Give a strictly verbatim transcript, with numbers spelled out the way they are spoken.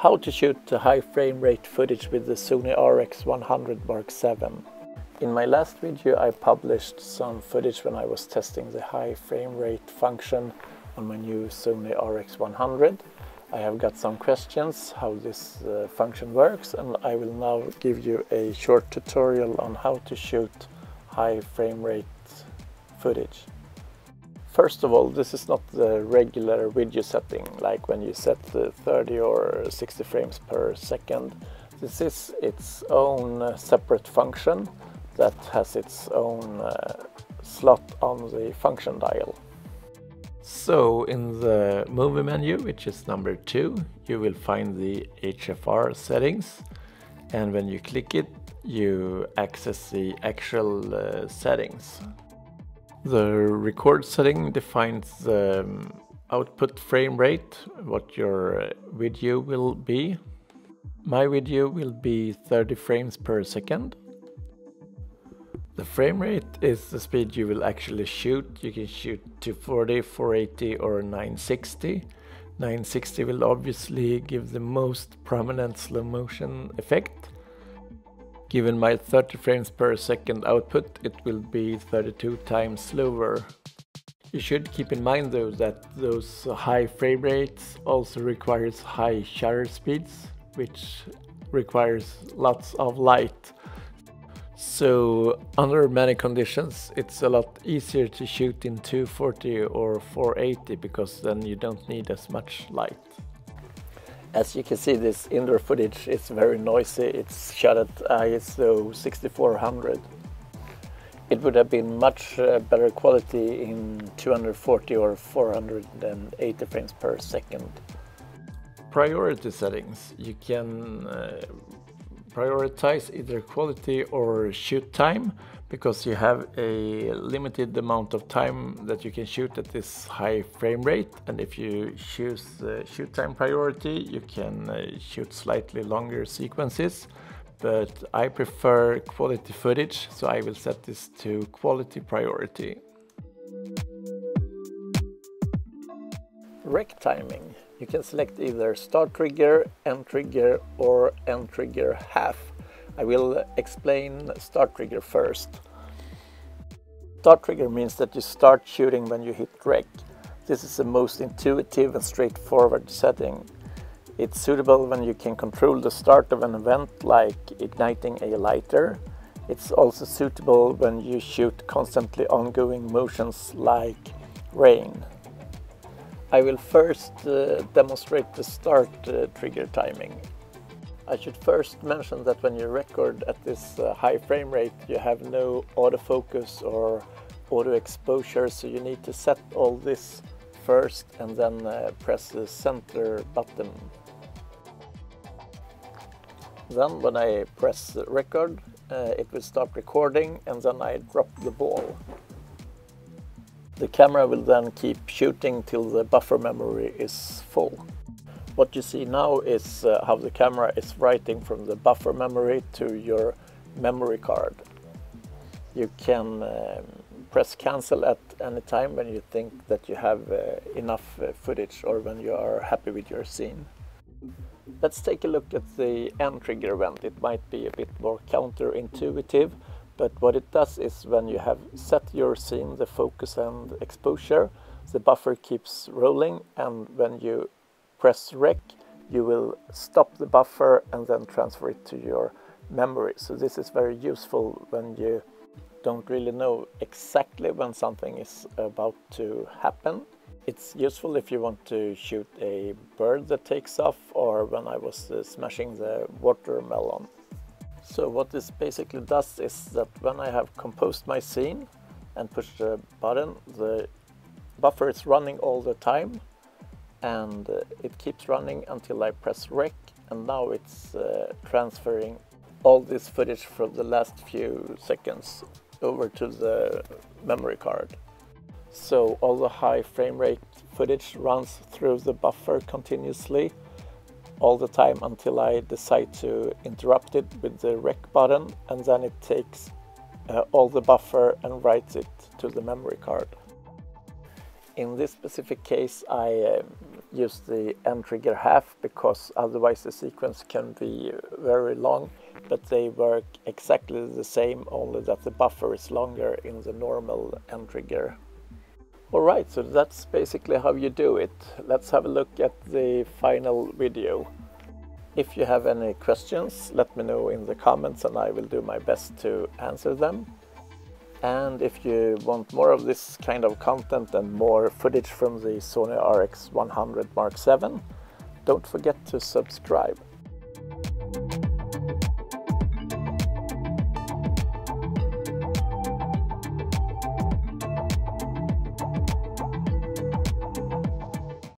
How to shoot high frame rate footage with the Sony R X one hundred Mark seven. In my last video I published some footage when I was testing the high frame rate function on my new Sony R X one hundred. I have got some questions how this uh, function works, and I will now give you a short tutorial on how to shoot high frame rate footage. First of all, this is not the regular video setting, like when you set the thirty or sixty frames per second. This is its own separate function that has its own uh, slot on the function dial. So in the movie menu, which is number two, you will find the H F R settings, and when you click it, you access the actual uh, settings. The record setting defines the output frame rate, what your video will be. My video will be thirty frames per second. The frame rate is the speed you will actually shoot. You can shoot two forty, four eighty or nine sixty. nine sixty will obviously give the most prominent slow motion effect. Given my thirty frames per second output, it will be thirty-two times slower. You should keep in mind though that those high frame rates also requires high shutter speeds, which requires lots of light. So under many conditions it's a lot easier to shoot in two forty or four eighty, because then you don't need as much light. As you can see, this indoor footage is very noisy. It's shot at I S O sixty-four hundred. It would have been much uh, better quality in two forty or four eighty frames per second. Priority settings. You can uh, prioritize either quality or shoot time, because you have a limited amount of time that you can shoot at this high frame rate, and if you choose the shoot time priority you can uh, shoot slightly longer sequences, but I prefer quality footage, so I will set this to quality priority. Rec timing. You can select either start trigger, end trigger or end trigger half. I will explain start trigger first. Start trigger means that you start shooting when you hit rec. This is the most intuitive and straightforward setting. It's suitable when you can control the start of an event, like igniting a lighter. It's also suitable when you shoot constantly ongoing motions like rain. I will first uh, demonstrate the start uh, trigger timing. I should first mention that when you record at this uh, high frame rate you have no autofocus or auto exposure, so you need to set all this first and then uh, press the center button. Then when I press record uh, it will start recording, and then I drop the ball. The camera will then keep shooting till the buffer memory is full. What you see now is uh, how the camera is writing from the buffer memory to your memory card. You can um, press cancel at any time when you think that you have uh, enough uh, footage or when you are happy with your scene. Let's take a look at the end trigger event. It might be a bit more counterintuitive, but what it does is when you have set your scene, the focus and exposure, the buffer keeps rolling, and when you press rec, you will stop the buffer and then transfer it to your memory. So this is very useful when you don't really know exactly when something is about to happen. It's useful if you want to shoot a bird that takes off, or when I was uh, smashing the watermelon. So what this basically does is that when I have composed my scene and pushed the button, the buffer is running all the time, and it keeps running until I press rec, and now it's uh, transferring all this footage from the last few seconds over to the memory card. So all the high frame rate footage runs through the buffer continuously all the time until I decide to interrupt it with the rec button, and then it takes uh, all the buffer and writes it to the memory card. in this specific case, I uh, used the end trigger half because otherwise the sequence can be very long, but they work exactly the same, only that the buffer is longer in the normal end trigger. Alright, so that's basically how you do it. Let's have a look at the final video. If you have any questions, let me know in the comments and I will do my best to answer them. And if you want more of this kind of content and more footage from the Sony R X one hundred Mark seven, don't forget to subscribe.